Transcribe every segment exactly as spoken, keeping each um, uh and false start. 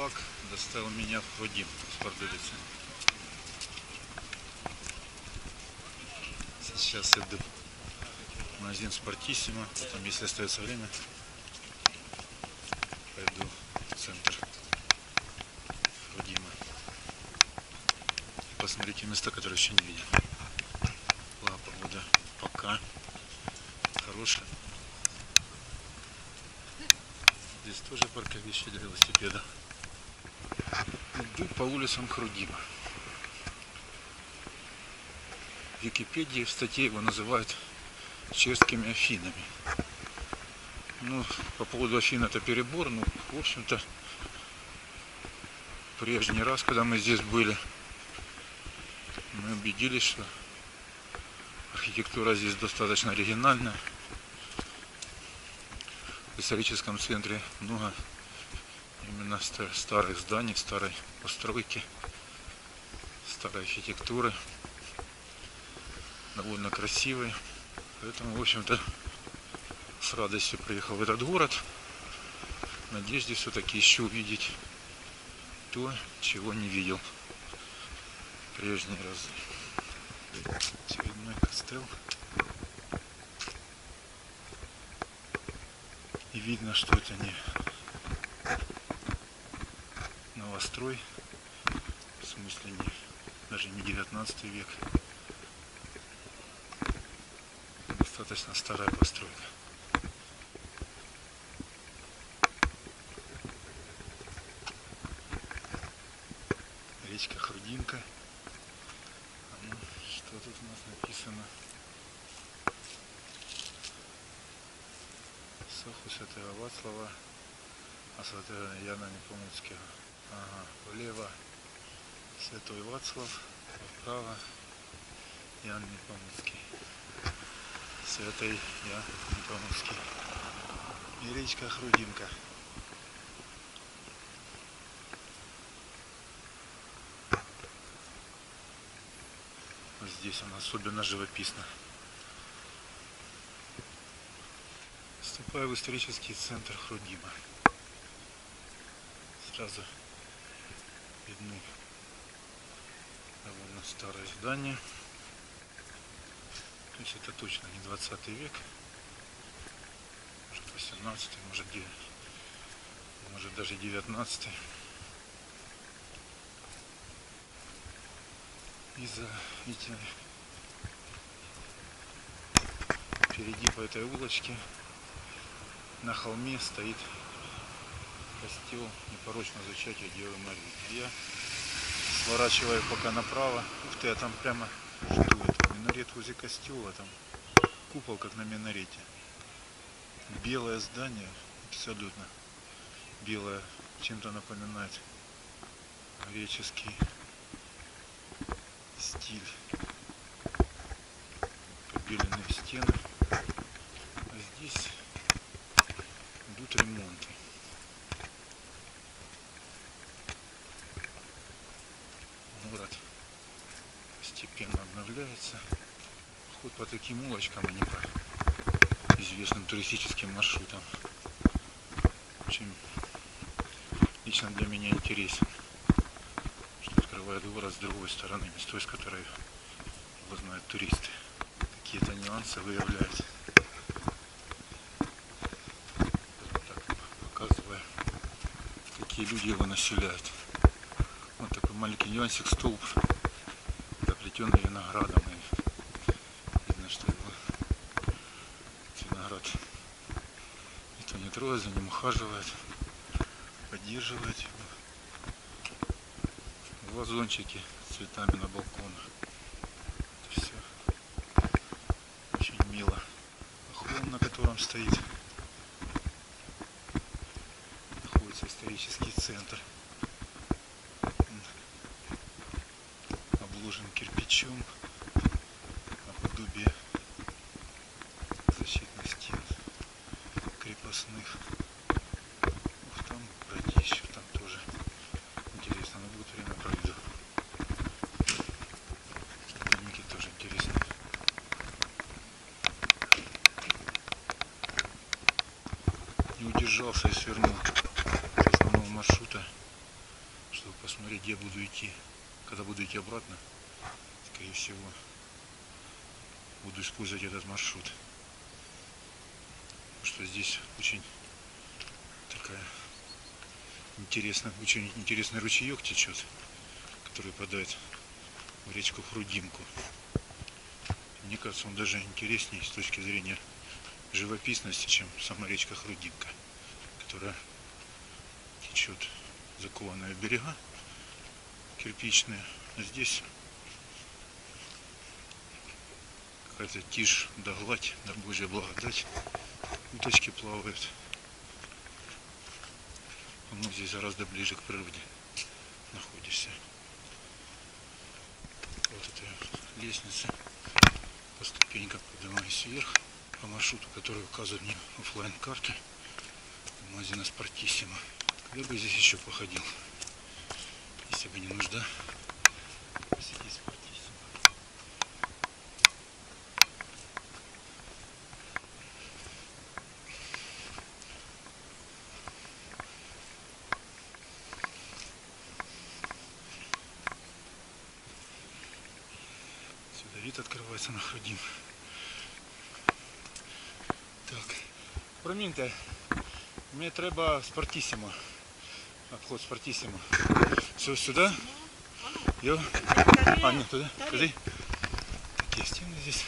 кулак достал меня в Хрудим с Бордулицы. Сейчас иду в магазин Спортисимо, потом, если остается время, пойду в центр Хрудима. Посмотрю те места, которые еще не видел. Была погода пока хорошая. Здесь тоже парковище для велосипеда. Иду по улицам Хрудима. В Википедии, в статье, его называют чешскими Афинами. Ну, по поводу Афин это перебор, но, в общем-то, прежний раз, когда мы здесь были, мы убедились, что архитектура здесь достаточно оригинальная. В историческом центре много именно старых зданий, старой постройки, старой архитектуры, довольно красивые. Поэтому, в общем-то, с радостью приехал в этот город, в надежде все-таки еще увидеть то, чего не видел в прежние разы. Очередной костел. И видно, что это не новострой, в смысле не, даже не девятнадцатый век. Достаточно старая постройка. Речка Хрудимка. А ну, что тут у нас написано? Сохус Святого Вацлава, а святого Яна Непомуцкого. Ага, влево Святой Вацлав, а вправо Ян Непомуцкий. Святой Ян Непомуцкий. И речка Хрудимка. Вот здесь она особенно живописна. Вступаю в исторический центр Хрудима. Сразу видны довольно старые здания. То есть это точно не двадцатый век, может восемнадцатый, может, может даже девятнадцатый. И за видите, впереди по этой улочке на холме стоит костел непорочно зачатья Девы Марии. Я сворачиваю пока направо. Ух ты, а там прямо что это? Минарет возле костела, там купол как на минарете. Белое здание, абсолютно белое, чем-то напоминает греческий стиль. Побеленные стены. А здесь ремонты. Город постепенно обновляется. Ход по таким улочкам, а не по известным туристическим маршрутам. Очень лично для меня интересен, что открывает город с другой стороны, с той, с которой его знают туристы. Какие-то нюансы выявляются. Люди его населяют. Вот такой маленький нюансик, столб, заплетенный виноградом. И видно, что его виноград никто не трогает, за ним ухаживает, поддерживает его. Вазончики с цветами на балконах. Это все очень мило. Холм, на котором стоит исторический центр, обложен кирпичом, подобие защитных стен крепостных. Ух, там городище, там тоже интересно, но будет время, проведу. Домики тоже интересны. Не удержался и свернул маршрута. посмотреть, где буду идти. Когда буду идти обратно, скорее всего, буду использовать этот маршрут. Потому что здесь очень такая интересная, очень интересный ручеек течет, который падает в речку Хрудимку. Мне кажется, он даже интереснее с точки зрения живописности, чем сама речка Хрудимка, которая течет закованная в берега кирпичные. А здесь какая-то тишь да гладь, да Божья благодать. Уточки плавают. Ну, здесь гораздо ближе к природе находишься. Вот эта лестница. По ступенькам поднимаюсь вверх по маршруту, который указывает мне офлайн карты магазина Sportisimo. Я бы здесь еще походил, если бы не нужда посетить Sportisimo. Сюда вид открывается на Хрудим. Так, проминьте, мне треба Sportisimo. Обход Sportisimo. Все сюда. Я... А, нет, туда. Ходи. Такие стены здесь.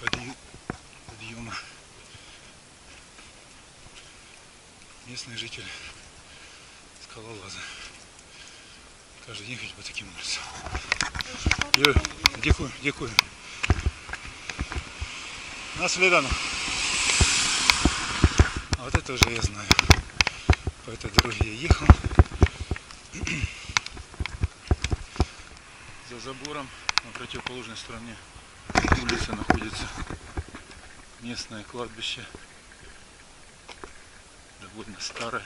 Подъем... Подъема. Местный житель скалолаза. Каждый день ходит по таким улицам. Я... Дякую, дякую. На свидание. Вот это уже я знаю. По этой дороге я ехал. За забором на противоположной стороне улицы находится местное кладбище. Довольно старое.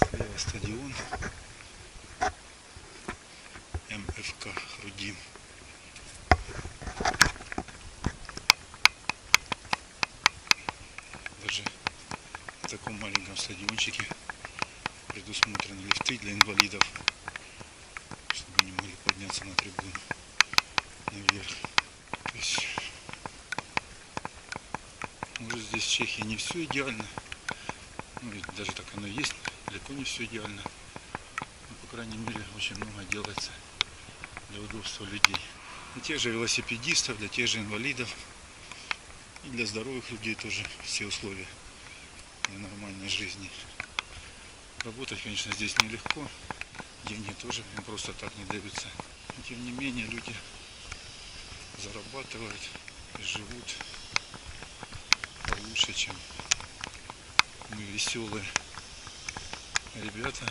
Слева стадион. эм эф ка Хрудим. В таком маленьком стадиончике предусмотрены лифты для инвалидов, чтобы они могли подняться на трибуну наверх. То есть, может, здесь в Чехии не все идеально, ну, ведь даже так оно и есть, далеко не все идеально, но, по крайней мере, очень много делается для удобства людей, для тех же велосипедистов, для тех же инвалидов и для здоровых людей тоже все условия нормальной жизни. Работать, конечно, здесь нелегко, деньги тоже им просто так не даются, но тем не менее люди зарабатывают и живут лучше, чем мы, веселые ребята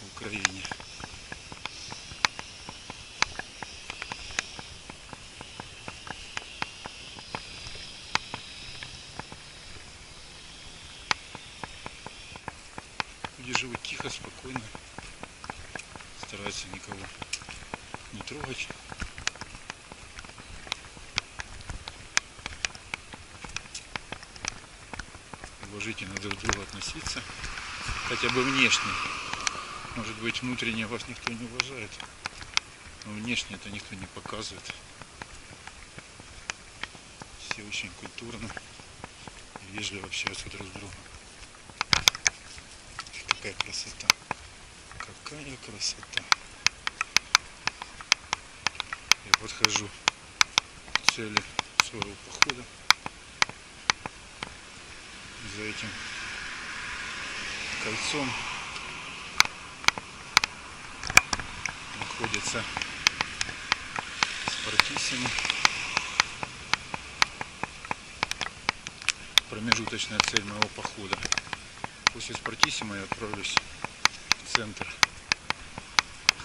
в Украине. Живут тихо, спокойно, стараются никого не трогать. Уважительно друг к другу относиться, хотя бы внешне. Может быть, внутренне вас никто не уважает, но внешне это никто не показывает. Все очень культурно и вежливо общаются друг с другом. Какая красота! Какая красота! Я подхожу к цели своего похода. За этим кольцом находится Sportisimo. Промежуточная цель моего похода. После Sportisimo я отправлюсь в центр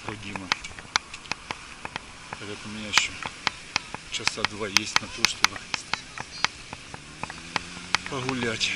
Хрудима. Поэтому у меня еще часа два есть на то, чтобы погулять.